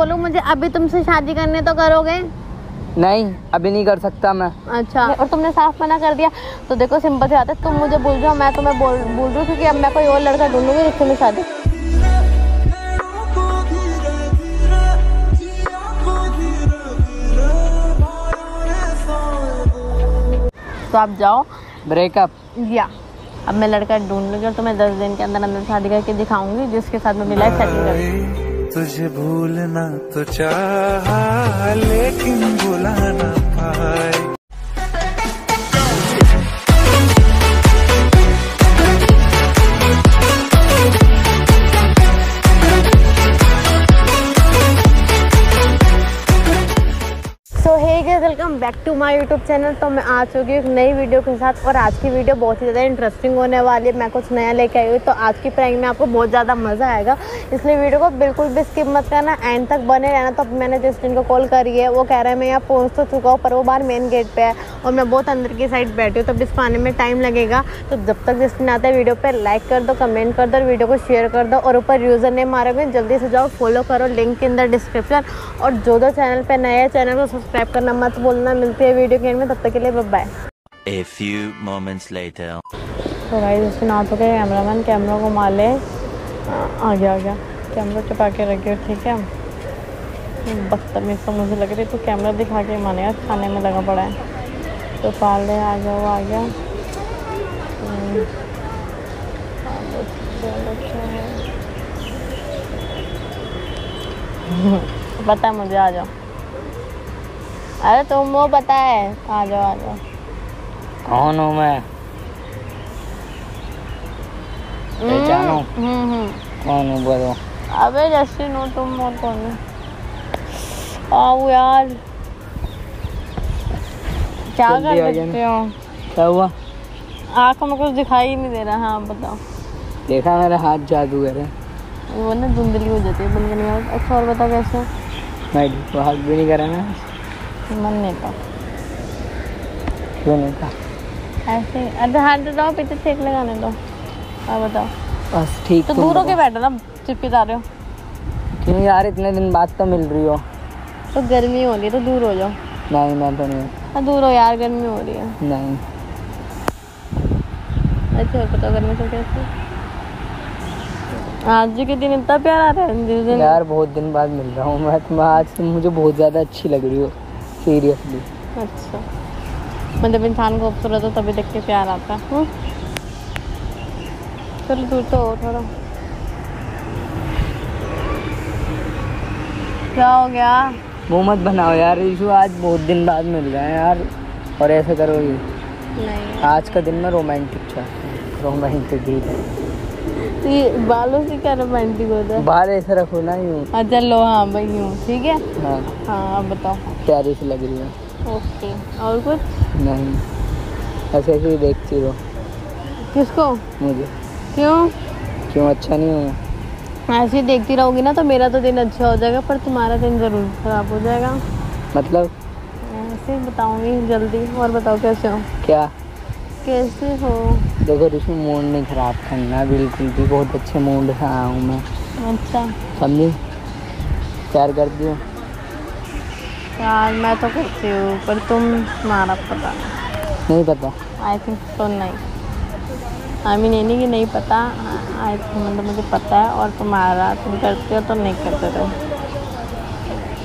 बोलो मुझे अभी तुमसे शादी करने तो करोगे? नहीं, अभी नहीं कर सकता मैं। अच्छा, और तुमने साफ मना कर दिया। तो देखो सिंपल से आता है, तुम मुझे बोल जाओ, मैं तुम्हें बोल रही हूँ क्योंकि अब मैं कोई और लड़का ढूंढूंगी जिससे मैं शादी। तो आप जाओ ब्रेकअप या अब मैं लड़का ढूंढ लूंगी और तुम्हें 10 दिन के अंदर अंदर शादी करके दिखाऊंगी जिसके साथ मैं मिला सेटिंग करूंगी। तुझे भूलना तो चाहा लेकिन भुला ना पाए। Welcome back to my YouTube channel. तो मैं आ चुकी हूँ एक नई वीडियो के साथ और आज की वीडियो बहुत ही ज़्यादा इंटरेस्टिंग होने वाली है। मैं कुछ नया लेके आई हूँ तो आज की प्रैंक में आपको बहुत ज़्यादा मज़ा आएगा, इसलिए वीडियो को बिल्कुल भी स्किप मत करना, एंड तक बने रहना। तो मैंने जस्टिन को कॉल करी है, वो कह रहा है मैं यहाँ पहुँच तो चुका हूँ पर वो बाहर मेन गेट पर है और मैं बहुत अंदर की साइड बैठी हूँ, तो इस पाने में टाइम लगेगा। तो जब तक जस्टिन आता है वीडियो पर लाइक कर दो, कमेंट कर दो और वीडियो को शेयर कर दो और ऊपर यूज़र नेम मारोगे जल्दी से जाओ फॉलो करो, लिंक के अंदर डिस्क्रिप्शन। और जो चैनल पर नया है चैनल को सब्सक्राइब करना मत बोलना। मिलते हैं वीडियो के एंड में, तब तक के लिए bye. A few moments later. तो भाई जैसे ना तो कैमरामैन कैमरा को मार ले। आ गया कैमरा चपा के रख गया। ठीक है, बदतमीज समझ लग रही तो कैमरा दिखा के माने यार, खाने में लगा पड़ा है। तो पाल ले, आ गया पता है मुझे, आ जाओ। अरे तुम वो पता है, आ जाओ। कौन हूँ मैं? पहचानो? कौन हूँ बोलो? अबे जस्टिन हो तुम और कौन है? आओ यार, क्या कर सकते हो? क्या हुआ? आँखों में कुछ दिखाई ही नहीं दे रहा। हाँ बताओ। देखा मेरा हाथ जादू कर रहा है, वो ना धुंधली हो जाती है, बंद नहीं होती। अच्छा और बताओ कैसे? मैं हाथ भी नहीं कर रहा ना, मन नहीं था। क्यों नहीं था? ऐसे अरे हाथ दो, पीछे छेक लगाने दो। और बताओ बस। ठीक तो दूर होके बैठो ना, चिपके जा रहे हो क्यों यार? इतने दिन बाद तो मिल रही हो। तो गर्मी हो रही है तो दूर हो जाओ। नहीं मैं तो नहीं, दूर हो यार, गर्मी हो रही है। नहीं अच्छा और बताओ गर्मी से कैसे? आज के दिन इतना प्यार आ रहा है यार, बहुत दिन बाद मिल रहा हूँ मैं। तुम आज से मुझे बहुत ज़्यादा अच्छी लग रही हो सीरियसली। अच्छा मतलब इंसान को खूबसूरत हो तभी देख के प्यार आता है। चलो दूर तो हो थोड़ा। क्या हो गया? वो मत बनाओ यार रिशु, आज बहुत दिन बाद मिल रहा है यार और ऐसे करोगे? नहीं, आज का दिन मैं रोमांटिक चाहता हूँ। रोमांटिक ही बालों से क्या रोमांटिक होता है? बाल ऐसे रखो ना यूँ। अच्छा लो, हाँ भाई यूँ। ठीक है हाँ हाँ, बताओ प्यारी से लग रही है। ओके और कुछ नहीं, ऐसे ही देखती रहो। किसको? मुझे। क्यों अच्छा नहीं हूँ? ऐसे ही देखती रहोगी ना तो मेरा तो दिन अच्छा हो जाएगा पर तुम्हारा दिन ज़रूर खराब हो जाएगा। मतलब ऐसे बताऊँगी जल्दी। और बताओ कैसे हो? क्या कैसे हो? देखो रिशु, मूड नहीं खराब करना बिल्कुल भी, बहुत अच्छे मूड से आया हूँ मैं। अच्छा समझी, प्यार करती हो यार? मैं तो करती हूँ पर तुम्हारा पता नहीं। पता? आई थिंक तो नहीं, आई मीन ये नहीं कि नहीं पता, आई थिंक मतलब मुझे पता है। और तुम्हारा, तुम करती हो तो नहीं करते थे।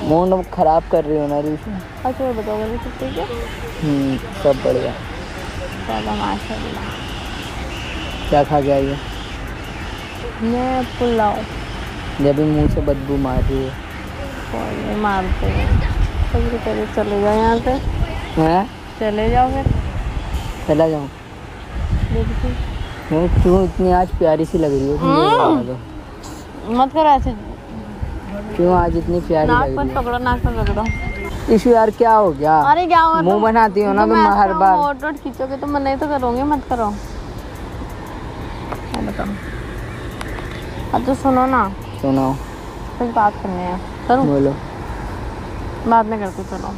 मूड अब खराब कर रही हो ना रिशु। अच्छा बताओगे तो ठीक है। सब बढ़िया, क्या खा गया? ये मैं पुलाव। जब भी मुँह से बदबू मार रही है। कोई मारते हैं, चले जाओ यहाँ से। हैं? चले जाओ फिर। चला जाऊँ? मैं क्यों इतनी आज प्यारी सी लग रही हो? मत करो ऐसे। क्यों आज इतनी प्यारी लग रही हो? नाक पर पकड़ो, नाक पर पकड़ो। इशू यार क्या हो गया? अरे क्या हो, मुंह बनाती हो ना तुम हर बार। ओट ओट खींचोगे तो मना ही तो करोगे। मत करो। अच्छा सुनो ना, सुनो कुछ बात करनी है। करूँ? बोलो, बाद में करती। चलो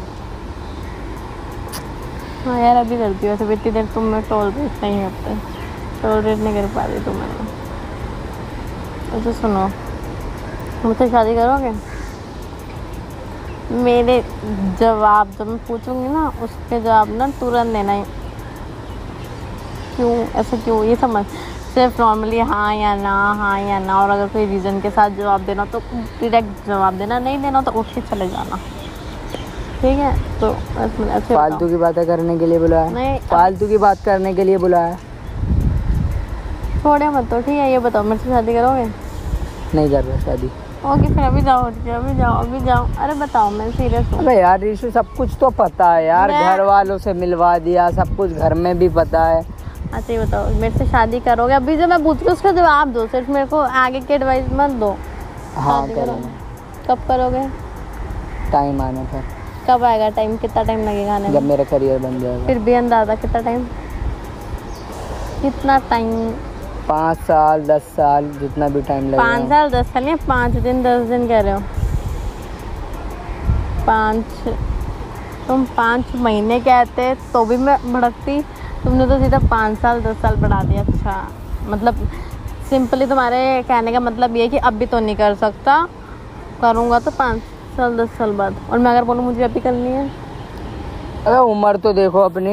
हाँ यार अभी करती हो। तो इतनी देर तुमने टॉलरेट नहीं करते, टॉलरेट नहीं कर पा रही तुम। अच्छा सुनो, मुझसे शादी करोगे? मेरे जवाब जब मैं पूछूंगी ना उसके जवाब ना तुरंत देना है, क्यों ऐसा क्यों ये समझ, सिर्फ नॉर्मली हाँ या ना, हाँ या ना, और अगर कोई रीज़न के साथ जवाब देना तो डायरेक्ट जवाब देना, नहीं देना तो उठ के चले जाना, ठीक है। तो ऐसे फालतू की बातें करने के लिए बुलाया नहीं, फालतू की बात करने के लिए बुलाया, छोड़े मत तो, ठीक है। ये बताओ मेरे से शादी करोगे? नहीं कर रहा शादी। ओके फिर अभी जाओ, अभी जाओ, अभी जाओ। अरे बताओ मैं सीरियस हूँ। अबे यार ऋषु सब कुछ तो पता है यार, घर वालों से मिलवा दिया, सब कुछ घर में भी पता है। अच्छा ये बताओ मेरे से शादी करोगे? अभी जब मैं पूछ रही हूँ उसका जवाब दो, सिर्फ मेरे को आगे की एडवाइस मत दो। हाँ करोगे? कब करोगे? टाइम आने पर। कब आएगा टाइम? कितना टाइम लगेगा आने में? जब मेरा करियर बन जाएगा। फिर भी अंदाजा कितना टाइम? कितना टाइम? 5 साल, 10 साल, जितना भी टाइम लगे। 5 साल, 10 साल या 5 दिन, 10 दिन कह रहे हो? 5 तुम 5 महीने कहते तो भी मैं भड़कती, तुमने तो सीधा 5 साल 10 साल बढ़ा दिया। अच्छा मतलब सिंपली तुम्हारे कहने का मतलब ये है कि अभी तो नहीं कर सकता, करूँगा तो 5 साल 10 साल बाद। और मैं अगर बोलूँ मुझे अभी करनी है? अरे उम्र तो देखो अपनी।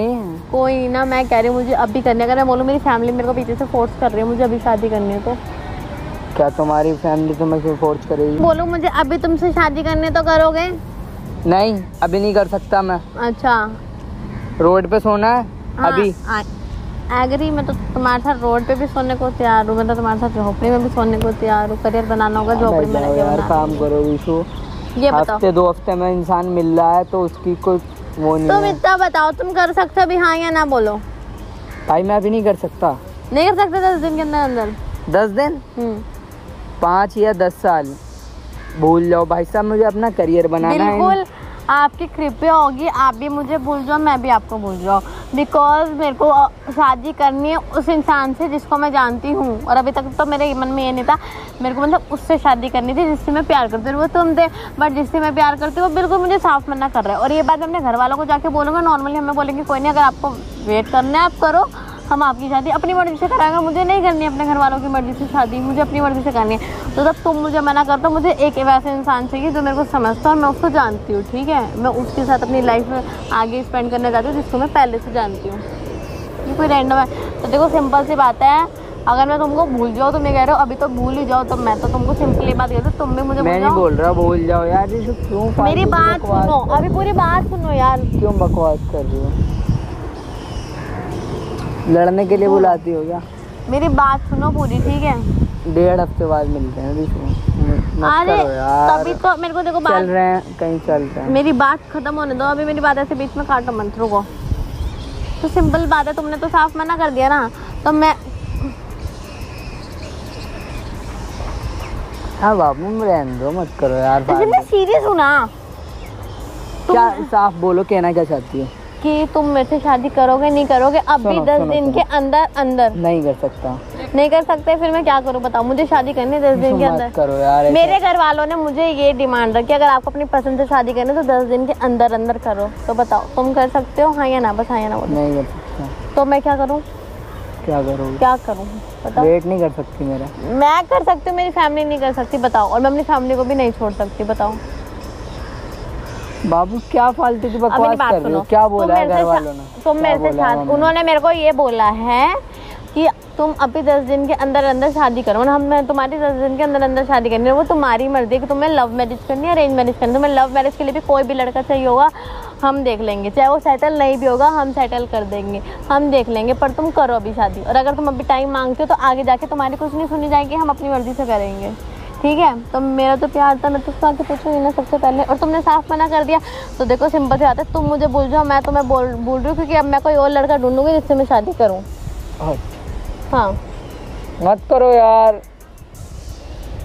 कोई ना, मैं कह रही हूँ मुझे अभी करनी है। अगर मैं बोलूँ मेरी फैमिली मेरे को पीछे से फोर्स कर रही है मुझे अभी शादी करनी है, तो क्या तुम्हारी फैमिली तुम्हें क्यों फोर्स करेगी? बोलूँ मुझे अभी तुमसे शादी करनी है तो करोगे? नहीं अभी नहीं कर सकता मैं। अच्छा रोड पे सोना है? हाँ, अभी एग्री, मैं तो तुम्हारे साथ रोड पे भी सोने को तैयार हूँ, मैं तो तुम्हारे साथ झोपड़ी में भी सोने को तैयार हूँ। करियर बनाना होगा झोपड़ी में, काम करो ऋषु। ये हफ्ते 2 हफ्ते में इंसान मिल रहा है तो उसकी कोई वो नहीं। तुम इतना बताओ तुम कर सकते हो भी हाँ या ना बोलो? भाई मैं अभी नहीं कर सकता। नहीं कर सकते? 10 दिन के अंदर अंदर। 10 दिन? 5 या 10 साल भूल जाओ भाई साहब, मुझे अपना करियर बनाना है। बिल्कुल आपकी कृपया होगी, आप भी मुझे भूल जाओ, मैं भी आपको भूल जाओ, बिकॉज मेरे को शादी करनी है उस इंसान से जिसको मैं जानती हूँ। और अभी तक तो मेरे मन में ये नहीं था, मेरे को मतलब उससे शादी करनी थी जिससे मैं प्यार करती हूँ, वो तुम थे, बट जिससे मैं प्यार करती हूँ वो बिल्कुल मुझे साफ मना कर रहा है। और ये बात हमने घर वालों को जाके बोलूँगा, नॉर्मली हमें बोलेंगे कोई नहीं, अगर आपको वेट करना है आप करो, हम आपकी शादी अपनी मर्जी से कराएंगे, मुझे नहीं करनी है अपने घर वालों की मर्जी से शादी, मुझे अपनी मर्जी से करनी है। तो जब तुम मुझे मना करते हो, मुझे एक वैसे इंसान चाहिए जो मेरे को समझता है और मैं उसको जानती हूँ, ठीक है। मैं उसके साथ अपनी लाइफ में आगे स्पेंड करना चाहती हूँ जिसको मैं पहले से जानती हूँ, ये कोई रैंडम है। तो देखो सिंपल सी बात है, अगर मैं तुमको भूल जाऊँ तो मैं कह रहा हूँ अभी तो भूल ही जाओ, तो मैं तो तुमको सिंपली बात कह रही हूँ, तुम भी मुझे मैं नहीं बोल रहा भूल जाओ यार, क्यों मेरी बात सुनो, अभी पूरी बात सुनो यार, क्यों बकवास कर रही हो? लड़ने के लिए बुलाती हो क्या? मेरी बात सुनो पूरी, ठीक है। 1.5 हफ्ते बाद मिलते हैं ऋषु। अरे तभी तो मेरे को देखो बात चल रहे हैं, कहीं चलते हैं, मेरी बात खत्म होने दो, अभी मेरी बात ऐसे बीच में काटो मत, रुको। तो सिंपल बात है, तुमने तो साफ मना कर दिया ना, तो मैं हाँ बाबू रहने दो, मत करो यार बात, मैं सीरियस हूँ ना। क्या साफ बोलो, कहना क्या चाहती हो? कि तुम मेरे से शादी करोगे नहीं करोगे? अभी 10 दिन के अंदर अंदर। नहीं कर सकता। नहीं कर सकते? फिर मैं क्या करूँ बताओ? मुझे शादी करनी है 10 दिन के अंदर करो यार। मेरे घर वालों ने मुझे ये डिमांड रखी, अगर आपको अपनी पसंद से शादी करनी है तो 10 दिन के अंदर अंदर करो। तो बताओ तुम कर सकते हो हाँ या ना? बस हाँ या ना बोलो। नहीं कर सकता। तो मैं क्या करूँ? क्या करूँ? क्या करूँ बताओ? वेट नहीं कर सकती मेरा। मैं कर सकती हूँ, मेरी फैमिली नहीं कर सकती बताओ, और मैं अपनी फैमिली को भी नहीं छोड़ सकती बताओ। बाबू क्या फालतू की बकवास कर रहे हो? क्या बोला है घर वालों ने? तुम मेरे से शादी, उन्होंने मेरे को ये बोला है कि तुम अभी 10 दिन के अंदर अंदर शादी करो ना, हम तुम्हारी 10 दिन के अंदर अंदर शादी करनी है। वो तुम्हारी मर्जी कि तुम्हें लव मैरिज करनी है अरेंज मैरिज करनी है, तुम्हें लव मैरिज के लिए भी कोई भी लड़का चाहिए होगा हम देख लेंगे, चाहे वो सेटल नहीं भी होगा हम सेटल कर देंगे, हम देख लेंगे, पर तुम करो अभी शादी। और अगर तुम अभी टाइम मांगते हो तो आगे जाके तुम्हारी कुछ नहीं सुनी जाएगी, हम अपनी मर्जी से करेंगे, ठीक है। तो मेरा तो प्यार था, मैं तुमसे आके पूछूंगी ना सबसे पहले, और तुमने साफ मना कर दिया। तो देखो सिंपल सी बात है, तुम मुझे भूल जाओ, मैं तुम्हें भूल रही हूँ, क्योंकि अब मैं कोई और लड़का ढूंढूंगी जिससे मैं शादी करूँ। हाँ मत करो यार,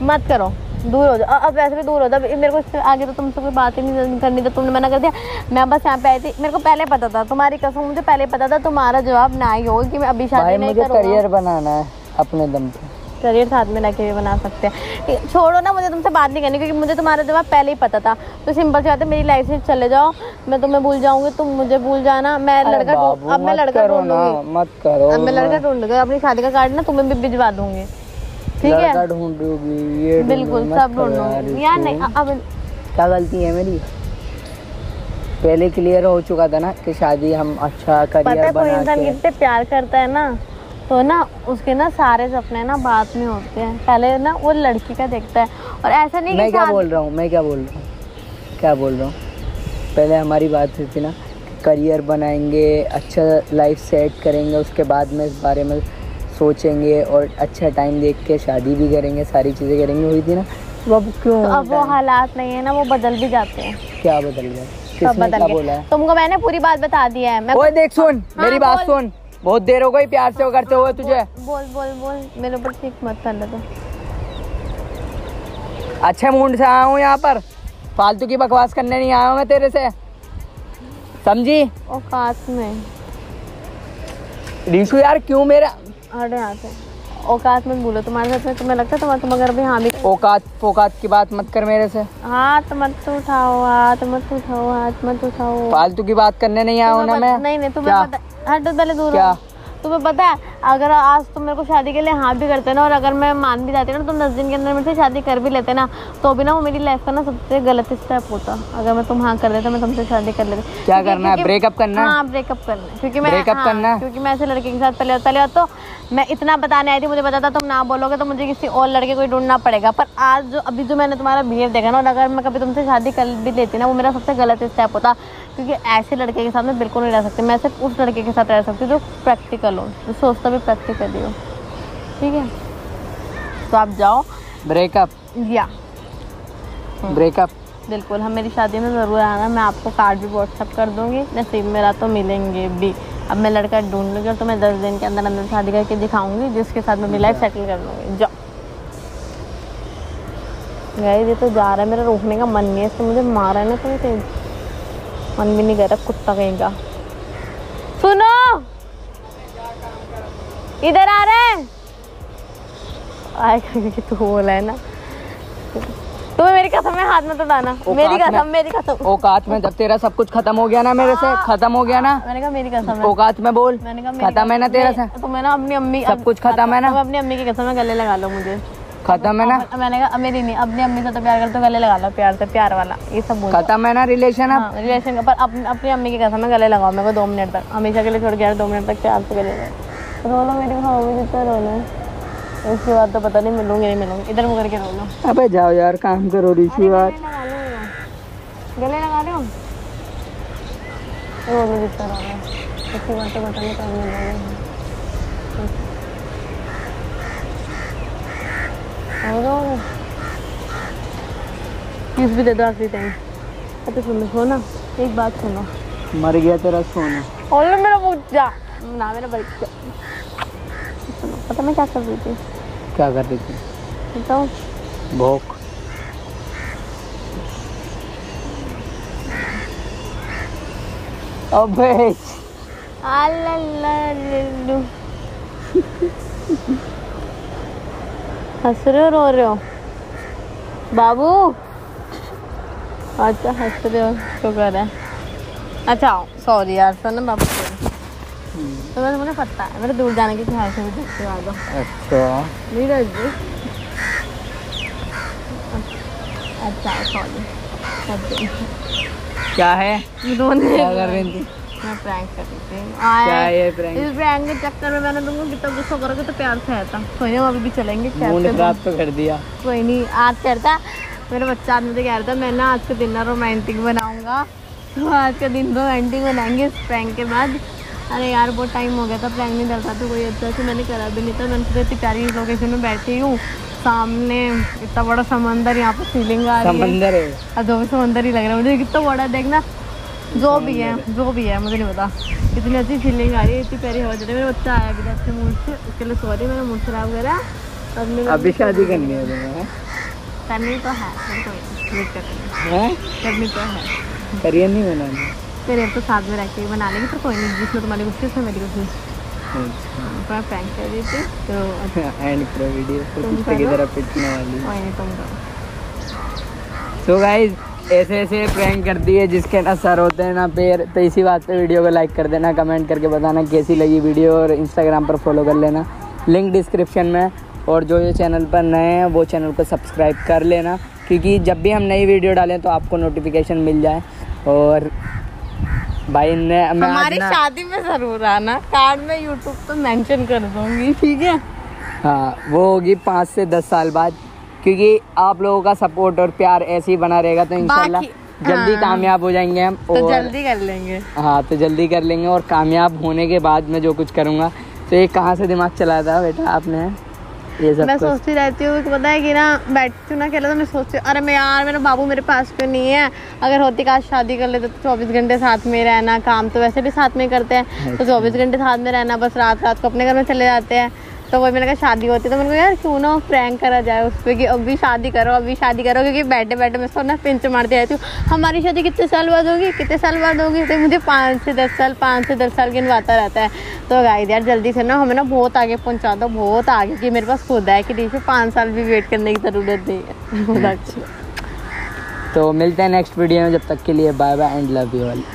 मत करो, दूर हो जाओ। अब वैसे भी दूर हो जाओ, मेरे को इससे आगे तो तुमसे कोई बात ही नहीं करनी, तो तुमने मना कर दिया। मैं बस यहाँ पे आई थी, मेरे को पहले पता था, तुम्हारी कसम मुझे पहले पता था तुम्हारा जवाब ना ही होगा कि मैं अभी शादी नहीं करूँगा। करियर बनाना है अपने दम पे, करियर साथ में रह के भी बना सकते हैं। छोड़ो ना, मुझे तुमसे बात नहीं करनी क्योंकि मुझे तुम्हारा जवाब पहले ही पता था। तो सिंपल सी बात है, मेरी लाइफ से चले जाओ, मैं तुम्हें भूल जाऊंगी, तुम मुझे भूल जाना, मैं लड़का अब मैं लड़का ढूंढूंगी। मत करो, अब मैं लड़का ढूंढूंगी, अपनी शादी का कार्ड ना तुम्हें भी भिजवा दूंगी, ठीक है, ढूंढूंगी, बिल्कुल सब ढूंढूंगी यार। नहीं अब क्या गलती है मेरी? पहले क्लियर हो चुका था ना कि शादी हम अच्छा करियर बना के। इंसान कितने प्यार करता है ना तो ना उसके ना सारे सपने ना बाद में होते हैं, पहले ना वो लड़की का देखता है। और ऐसा नहीं मैं क्या बोल रहा हूँ पहले हमारी बात हुई थी ना, करियर बनाएंगे, अच्छा लाइफ सेट करेंगे, उसके बाद में इस बारे में सोचेंगे और अच्छा टाइम देख के शादी भी करेंगे, सारी चीज़ें करेंगे, हुई थी ना। तो अब क्यों तो अब वो हालात नहीं है ना, वो बदल भी जाते हैं। क्या बदल गया? किसने क्या बोला है? तुमको मैंने पूरी बात बता दी है। मैं ओए देख सुन, हाँ, मेरी बात सुन, बहुत देर हो गई प्यार से वो करते हुए तुझे। बोल बोल बोल, मेरे ऊपर ठीक मत कर लेता। अच्छे मूड से आया हूँ यहाँ पर, फालतू की बकवास करने नहीं आया हूँ मैं तेरे से, समझी? औकात में रिशु यार क्यों मेरा हट यहाँ से, औकात मत बोलो। तुम्हारे साथ में तुम्हें लगता है तुम अगर भी हाँ भी औकात फोकात की बात मत कर मेरे से। हाथ मत उठाओ, हाथ मत उठाओ, हाथ मत उठाओ, फालतू की बात करने नहीं आया हूँ ना मैं। नहीं नहीं तुम्हें पता, हट पहले दूर। क्या तुम्हें पता है अगर आज तुम मेरे को शादी के लिए हाँ भी करते ना और अगर मैं मान भी जाती ना तुम 10 दिन के अंदर मेरे से शादी कर भी लेते ना तो भी ना वो मेरी लाइफ का ना सबसे गलत स्टेप होता। अगर मैं तुम हाँ कर देता मैं तुमसे शादी कर लेती। क्या करना है? ब्रेकअप करना? हाँ ब्रेकअप करना, क्योंकि मैं क्योंकि मैं ऐसे लड़के के साथ पहले तो मैं इतना बताने आई थी, मुझे पता था तुम ना बोलोगे तो मुझे किसी और लड़के को ढूंढना पड़ेगा। पर आज जो अभी जो मैंने तुम्हारा बिहेव देखा ना और अगर मैं कभी तुमसे शादी कर भी लेती ना वो मेरा सबसे गलत स्टेप होता, क्योंकि ऐसे लड़के के साथ मैं बिल्कुल नहीं रह सकती। मैं सिर्फ उस लड़के के साथ रह सकती हूँ जो प्रैक्टिकल हो, जो सोचता भी प्रैक्टिकल हो। ठीक है तो आप जाओ ब्रेकअप या ब्रेकअप बिल्कुल। हम मेरी शादी में ज़रूर आना, मैं आपको कार्ड भी व्हाट्सअप कर दूँगी, नसीब मेरा तो मिलेंगे भी। अब मैं लड़का ढूंढ लूँगी और तो मैं 10 दिन के अंदर अंदर शादी करके दिखाऊंगी जिसके साथ मैं अपनी लाइफ सेटल कर लूँगी। जाओ गाइस, ये तो जा रहा है, मेरा रोकने का मन नहीं है, इससे मुझे मारा है ना तुम्हें तेज मन भी नहीं कर रहा, कुत्ता कहीं का। सुनो इधर आ रहे हैं आए करके तू बोला है ना, तुम्हें मेरी कसम में हाथ मत उठाना, मेरी कसम, मेरी कसम। औकात में जब तेरा सब कुछ खत्म हो गया ना मेरे से, खत्म हो गया ना, मैंने कहा मेरी कसम है। औकात में बोल, मैंने कहा खत्म है ना तेरा से, तुम्हें ना अपनी अम्मी सब कुछ खत्म है ना, अपनी अम्मी की कसम में गले लगा लो मुझे, खत्म है ना। मैंने कहा मेरी नहीं, अपनी अम्मी से तो प्यार करते हो गले लगा लो, प्यार से प्यार वाला ये सब बोल। खत्म है ना रिलेशन, आप रिलेशन पर अपनी अम्मी की कसम में गले लगाओ मेरे को 2 मिनट तक, हमेशा के लिए छोड़ के यार 2 मिनट तक प्यार से गले लगाओ। रो लो मेरे भाव में जितना रोना है, उसके बाद तो पता नहीं मिलूंगी नहीं मिलूंगी, इधर मुकर के रो लो। अबे जाओ यार काम करो रिशु, यार गले लगा दो, रो लो जितना रोना है, उसकी बात तो पता नहीं कब मिलोगे। भी दे दो आखिरी टाइम। अच्छा सुनो सोना, एक बात सुनो, मर गया तेरा सोना और मेरा बच्चा ना, मेरा बच्चा सुनो, पता मैं क्या कर रही थी? क्या कर रही थी बताओ? भूख अबे अल्लाह हंस रहे हो रो रहे हो बाबू? अच्छा हंस रहे हो तो कर रहे हैं। अच्छा सॉरी यार सुनो बाबू, तो मैंने मुझे पता है मेरे दूर जाने की ख्याल से भी देखते वालों। अच्छा नीरज जी, अच्छा सॉरी। क्या है दोनों क्या कर रही थी? मैं प्रैंक कर रही थी। क्या ये प्रैंक? इस प्रैंक के चक्कर में मैंने तुमको कितना गुस्सा करोगे तो प्यार से आता। कोई नहीं, अभी भी चलेंगे, मूड खराब तो कर दिया। कोई नहीं, आज करता मेरा बच्चा आज मुझे कह रहा था मैं ना आज का दिन ना रोमांटिक बनाऊंगा, तो आज का दिन रोमांटिक बनाएंगे इस प्रैंक के बाद। अरे यार बहुत टाइम हो गया था प्रैंक नहीं डलता तो कोई अच्छा से मैंने करा भी नहीं था। मैंने तो इतनी प्यारी लोकेशन में बैठी हूँ, सामने इतना बड़ा समंदर, यहाँ पर फीलिंग आ रही है, समंदर है, अधो समंदर ही लग रहा है मुझे, कितना बड़ा देखना जो भी है मुझे नहीं पता, इतनी अच्छी फीलिंग आ रही है, इतनी प्यारी हवा चल रही है। मेरा बच्चा आया भी था अच्छे मूड से, उसके लिए सॉरी मैंने मूड खराब करा। अभी शादी करनी है तुम्हें? करनी तो है, करनी तो है, करियर नहीं बनाना, करियर तो साथ में रह के बना लेंगे, तो कोई नहीं, जिसमें तुम्हारी कुछ है मेरी कुछ नहीं। प्रैंक कर रही थी तो एंड करो वीडियो। गाइस ऐसे प्रैंक कर दिए जिसके ना सर होते हैं ना पैर, तो इसी बात पे वीडियो को लाइक कर देना, कमेंट करके बताना कैसी लगी वीडियो, और इंस्टाग्राम पर फॉलो कर लेना, लिंक डिस्क्रिप्शन में। और जो ये चैनल पर नए हैं वो चैनल को सब्सक्राइब कर लेना, क्योंकि जब भी हम नई वीडियो डालें तो आपको नोटिफिकेशन मिल जाए। और भाई ने हमारी शादी में जरूर आना, कार्ड में यूट्यूब तो मेंशन कर दूंगी, ठीक है। हाँ, वो होगी 5 से 10 साल बाद, क्योंकि आप लोगों का सपोर्ट और प्यार ऐसे ही बना रहेगा तो इंशाल्लाह जल्दी कामयाब हो जाएंगे हम, तो और जल्दी कर लेंगे। हाँ, तो जल्दी कर लेंगे और कामयाब होने के बाद मैं जो कुछ करूँगा। तो ये कहाँ से दिमाग चलाया था बेटा आपने ये सब? मैं सोचती रहती हूँ, पता है कि ना, बैठती हूँ ना अकेले तो मैं सोचती हूँ अरे मैं यार मेरा बाबू मेरे पास क्यों नहीं है, अगर होती काश शादी कर लेते तो 24 घंटे साथ में रहना, काम तो वैसे भी साथ में करते हैं तो 24 घंटे साथ में रहना, बस रात रात को अपने घर में चले जाते हैं। तो वही मैंने कहा शादी होती तो मैंने यार क्यों ना प्रैंक करा जाए उस पर कि अभी शादी करो, अभी शादी करो, क्योंकि बैठे बैठे मैं सो ना पिंच मारती रहती हूँ हमारी शादी कितने साल बाद होगी, कितने साल बाद होगी। तो मुझे 5 से 10 साल 5 से 10 साल गिनवाता रहता है। तो गाइस यार जल्दी से ना हमें ना बहुत आगे पहुँचा दो, बहुत आगे, कि मेरे पास खुद है कि देखिए 5 साल भी वेट करने की ज़रूरत नहीं है। तो मिलते हैं नेक्स्ट वीडियो में, जब तक के लिए bye bye and love you all.